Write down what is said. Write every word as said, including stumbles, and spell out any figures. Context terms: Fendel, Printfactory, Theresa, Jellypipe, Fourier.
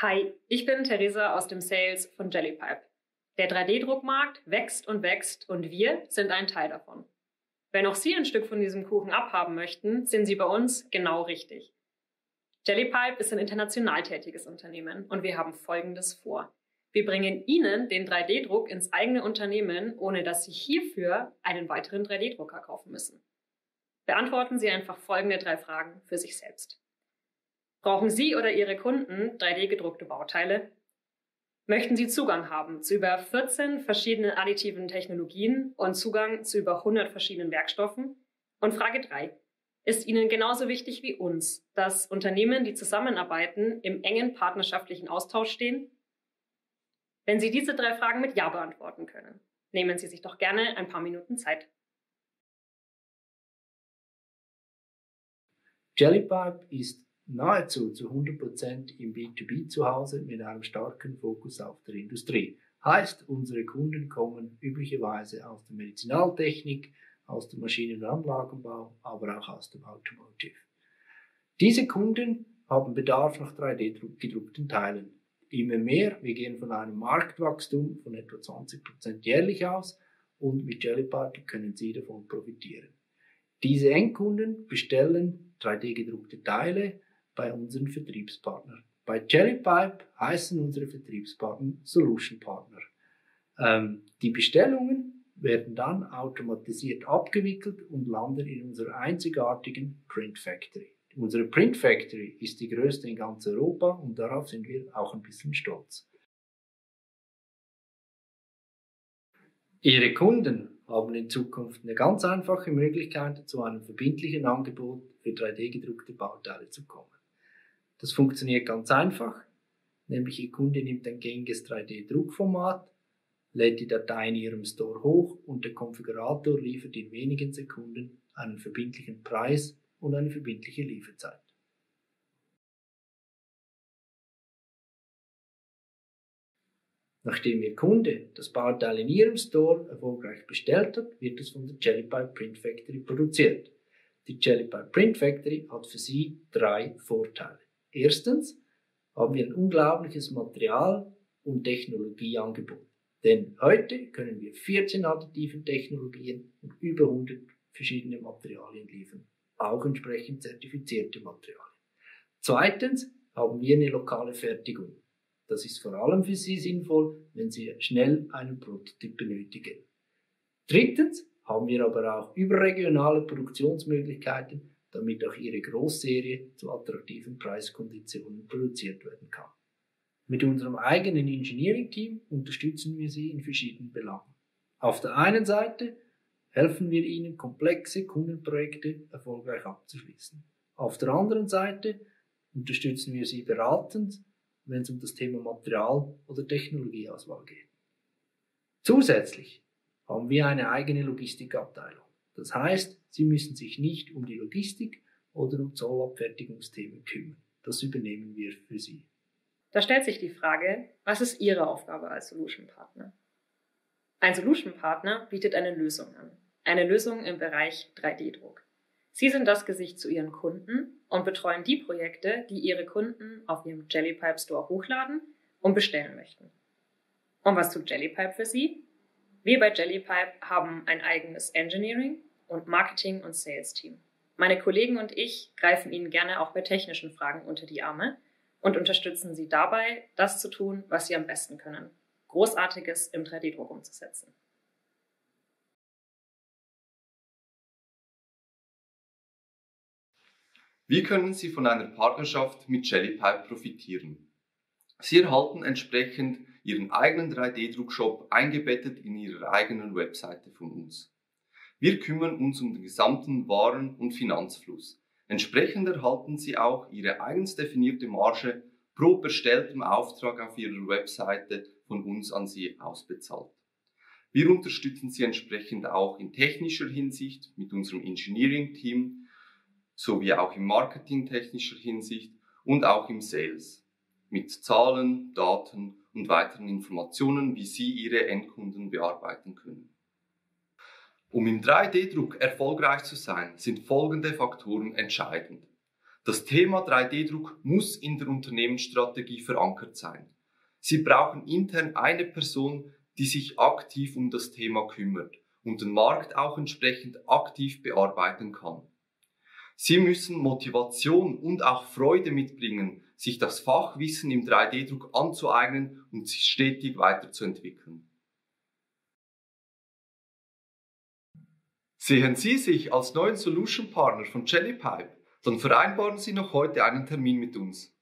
Hi, ich bin Theresa aus dem Sales von Jellypipe. Der drei D Druckmarkt wächst und wächst und wir sind ein Teil davon. Wenn auch Sie ein Stück von diesem Kuchen abhaben möchten, sind Sie bei uns genau richtig. Jellypipe ist ein international tätiges Unternehmen und wir haben Folgendes vor. Wir bringen Ihnen den drei D Druck ins eigene Unternehmen, ohne dass Sie hierfür einen weiteren drei D Drucker kaufen müssen. Beantworten Sie einfach folgende drei Fragen für sich selbst. Brauchen Sie oder Ihre Kunden drei D gedruckte Bauteile? Möchten Sie Zugang haben zu über vierzehn verschiedenen additiven Technologien und Zugang zu über hundert verschiedenen Werkstoffen? Und Frage drei. Ist Ihnen genauso wichtig wie uns, dass Unternehmen, die zusammenarbeiten, im engen partnerschaftlichen Austausch stehen? Wenn Sie diese drei Fragen mit Ja beantworten können, nehmen Sie sich doch gerne ein paar Minuten Zeit. Jellypipe ist nahezu zu hundert Prozent im B zwei B zu Hause mit einem starken Fokus auf der Industrie. Heißt, unsere Kunden kommen üblicherweise aus der Medizinaltechnik, aus dem Maschinen- und Anlagenbau, aber auch aus dem Automotive. Diese Kunden haben Bedarf nach drei D gedruckten Teilen. Immer mehr, wir gehen von einem Marktwachstum von etwa zwanzig Prozent jährlich aus und mit Jellypipe können Sie davon profitieren. Diese Endkunden bestellen drei D gedruckte Teile bei unseren Vertriebspartnern. Bei Jellypipe heißen unsere Vertriebspartner Solution Partner. Ähm, die Bestellungen werden dann automatisiert abgewickelt und landen in unserer einzigartigen Printfactory. Unsere Printfactory ist die größte in ganz Europa und darauf sind wir auch ein bisschen stolz. Ihre Kunden haben in Zukunft eine ganz einfache Möglichkeit, zu einem verbindlichen Angebot für drei D gedruckte Bauteile zu kommen. Das funktioniert ganz einfach, nämlich Ihr Kunde nimmt ein gängiges drei D Druckformat, lädt die Datei in Ihrem Store hoch und der Konfigurator liefert in wenigen Sekunden einen verbindlichen Preis und eine verbindliche Lieferzeit. Nachdem Ihr Kunde das Bauteil in Ihrem Store erfolgreich bestellt hat, wird es von der Jellypipe Printfactory produziert. Die Jellypipe Printfactory hat für Sie drei Vorteile. Erstens haben wir ein unglaubliches Material- und Technologieangebot. Denn heute können wir vierzehn additive Technologien und über hundert verschiedene Materialien liefern. Auch entsprechend zertifizierte Materialien. Zweitens haben wir eine lokale Fertigung. Das ist vor allem für Sie sinnvoll, wenn Sie schnell einen Prototyp benötigen. Drittens haben wir aber auch überregionale Produktionsmöglichkeiten, damit auch Ihre Großserie zu attraktiven Preiskonditionen produziert werden kann. Mit unserem eigenen Engineering-Team unterstützen wir Sie in verschiedenen Belangen. Auf der einen Seite helfen wir Ihnen, komplexe Kundenprojekte erfolgreich abzuschließen. Auf der anderen Seite unterstützen wir Sie beratend, wenn es um das Thema Material- oder Technologieauswahl geht. Zusätzlich haben wir eine eigene Logistikabteilung. Das heißt, Sie müssen sich nicht um die Logistik oder um Zollabfertigungsthemen kümmern. Das übernehmen wir für Sie. Da stellt sich die Frage, was ist Ihre Aufgabe als Solution Partner? Ein Solution Partner bietet eine Lösung an. Eine Lösung im Bereich drei D Druck. Sie sind das Gesicht zu Ihren Kunden und betreuen die Projekte, die Ihre Kunden auf Ihrem Jellypipe Store hochladen und bestellen möchten. Und was tut Jellypipe für Sie? Wir bei Jellypipe haben ein eigenes Engineering und Marketing- und Sales-Team. Meine Kollegen und ich greifen Ihnen gerne auch bei technischen Fragen unter die Arme und unterstützen Sie dabei, das zu tun, was Sie am besten können. Großartiges im drei D Druck umzusetzen. Wie können Sie von einer Partnerschaft mit Jellypipe profitieren? Sie erhalten entsprechend Ihren eigenen drei D Druck Shop eingebettet in Ihrer eigenen Webseite von uns. Wir kümmern uns um den gesamten Waren- und Finanzfluss. Entsprechend erhalten Sie auch Ihre eigens definierte Marge pro bestelltem Auftrag auf Ihrer Webseite von uns an Sie ausbezahlt. Wir unterstützen Sie entsprechend auch in technischer Hinsicht mit unserem Engineering-Team sowie auch in marketingtechnischer Hinsicht und auch im Sales mit Zahlen, Daten und weiteren Informationen, wie Sie Ihre Endkunden bearbeiten können. Um im drei D Druck erfolgreich zu sein, sind folgende Faktoren entscheidend. Das Thema drei D Druck muss in der Unternehmensstrategie verankert sein. Sie brauchen intern eine Person, die sich aktiv um das Thema kümmert und den Markt auch entsprechend aktiv bearbeiten kann. Sie müssen Motivation und auch Freude mitbringen, sich das Fachwissen im drei D Druck anzueignen und sich stetig weiterzuentwickeln. Sehen Sie sich als neuen Solution Partner von Jellypipe? Dann vereinbaren Sie noch heute einen Termin mit uns.